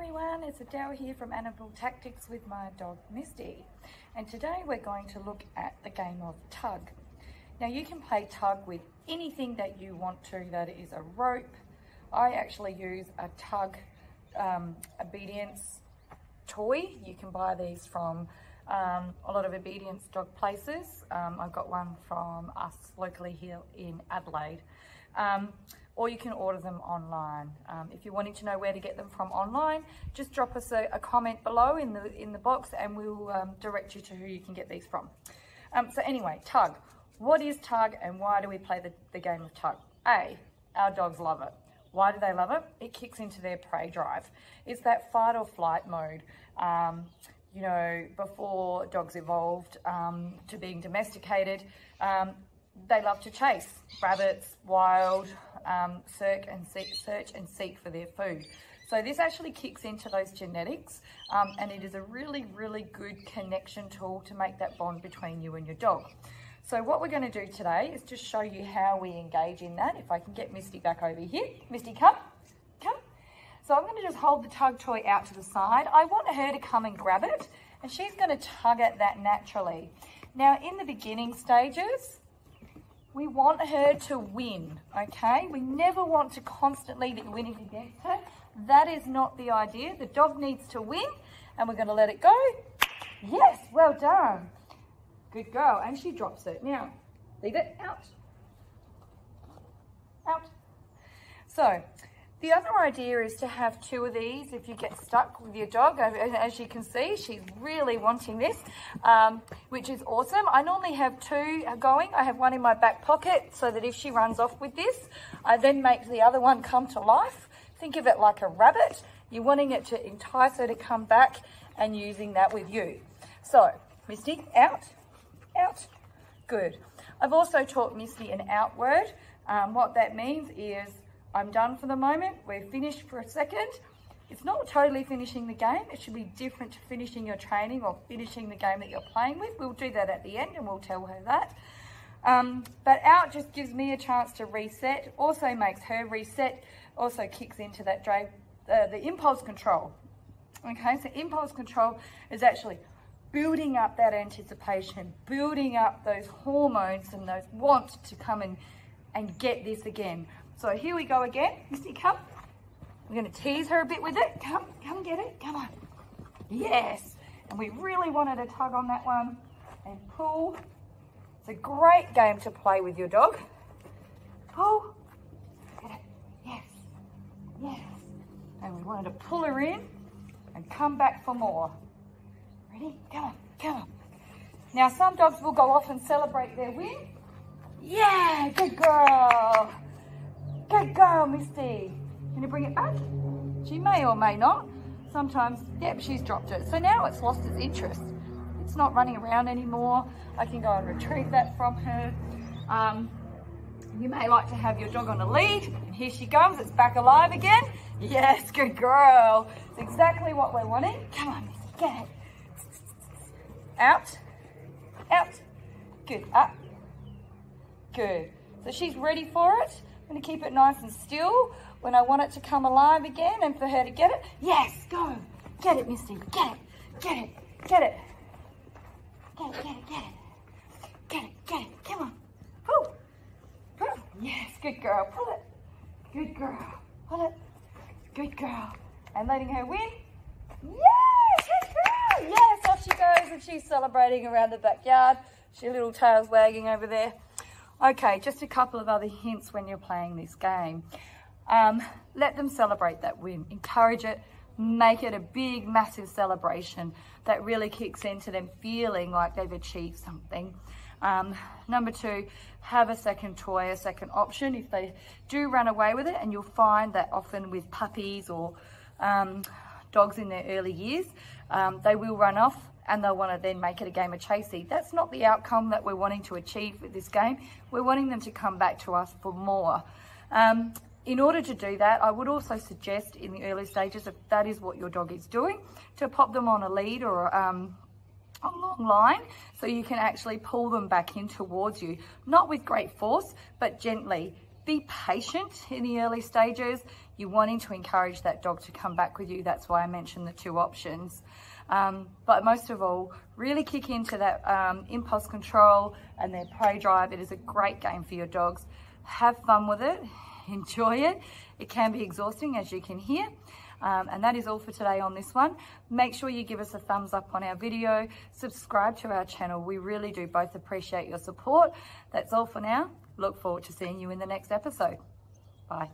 everyone, it's Adele here from Animal Tactics with my dog Misty, and today we're going to look at the game of tug. Now you can play tug with anything that you want to, that is a rope. I actually use a tug obedience toy. You can buy these from a lot of obedience dog places. I've got one from us locally here in Adelaide. Or you can order them online. If you're wanting to know where to get them from online, just drop us a comment below in the box and we'll direct you to who you can get these from. So anyway, tug. What is tug and why do we play the game of tug? A, our dogs love it. Why do they love it? It kicks into their prey drive. It's that fight or flight mode. You know, before dogs evolved to being domesticated, they love to chase rabbits, wild, search and seek for their food. So this actually kicks into those genetics, and it is a really, really good connection tool to make that bond between you and your dog. So what we're going to do today is just show you how we engage in that. If I can get Misty back over here. Misty, come. So I'm going to just hold the tug toy out to the side. I want her to come and grab it, and she's going to tug at that naturally. Now, in the beginning stages, we want her to win, okay? We never want to constantly be winning against her. That is not the idea. The dog needs to win, and we're going to let it go. Yes, well done. Good girl. And she drops it. Now, leave it out. Out. So, the other idea is to have two of these if you get stuck with your dog. As you can see, she's really wanting this, which is awesome. I normally have two going. I have one in my back pocket so that if she runs off with this, I then make the other one come to life. Think of it like a rabbit. You're wanting it to entice her to come back and using that with you. So, Misty, out, out. Good. I've also taught Misty an out word. What that means is, I'm done for the moment, we're finished for a second. It's not totally finishing the game. It should be different to finishing your training or finishing the game that you're playing with. We'll do that at the end and we'll tell her that. But out just gives me a chance to reset, also makes her reset, also kicks into that drive, the impulse control. Okay, so impulse control is actually building up that anticipation, building up those hormones and those wants to come and get this again. So here we go again. Misty, come. We're going to tease her a bit with it. Come, come get it. Come on. Yes. And we really wanted to tug on that one and pull. It's a great game to play with your dog. Pull. Get it. Yes. Yes. And we wanted to pull her in and come back for more. Ready? Come on. Come on. Now some dogs will go off and celebrate their win. Yeah. Good girl. Good girl, Misty. Can you bring it back? She may or may not. Sometimes, yep, she's dropped it. So now it's lost its interest. It's not running around anymore. I can go and retrieve that from her. You may like to have your dog on a lead. And here she comes. It's back alive again. Yes, good girl. It's exactly what we're wanting. Come on, Misty, get it. Out. Out. Good. Up. Good. So she's ready for it. I'm going to keep it nice and still when I want it to come alive again and for her to get it. Yes, go. Get it, Misty. Get it. Get it. Get it. Get it, get it, get it. Get it, get it. Come on. Pull. Pull. Yes, good girl. Pull it. Good girl. Pull it. Good girl. And letting her win. Yes, good girl. Yes, off she goes and she's celebrating around the backyard. She little tail's wagging over there. Okay, just a couple of other hints when you're playing this game. Let them celebrate that win. Encourage it. Make it a big, massive celebration that really kicks into them feeling like they've achieved something. Number two, have a second toy, a second option. If they do run away with it, and you'll find that often with puppies or dogs in their early years, they will run off. And they'll want to then make it a game of chasey. That's not the outcome that we're wanting to achieve with this game. We're wanting them to come back to us for more. In order to do that, I would also suggest in the early stages, if that is what your dog is doing, to pop them on a lead or a long line so you can actually pull them back in towards you. Not with great force, but gently. Be patient in the early stages. You're wanting to encourage that dog to come back with you. That's why I mentioned the two options. But most of all, really kick into that impulse control and their prey drive. It is a great game for your dogs. Have fun with it, enjoy it. It can be exhausting, as you can hear. And that is all for today on this one. Make sure you give us a thumbs up on our video, subscribe to our channel. We really do both appreciate your support. That's all for now. Look forward to seeing you in the next episode. Bye.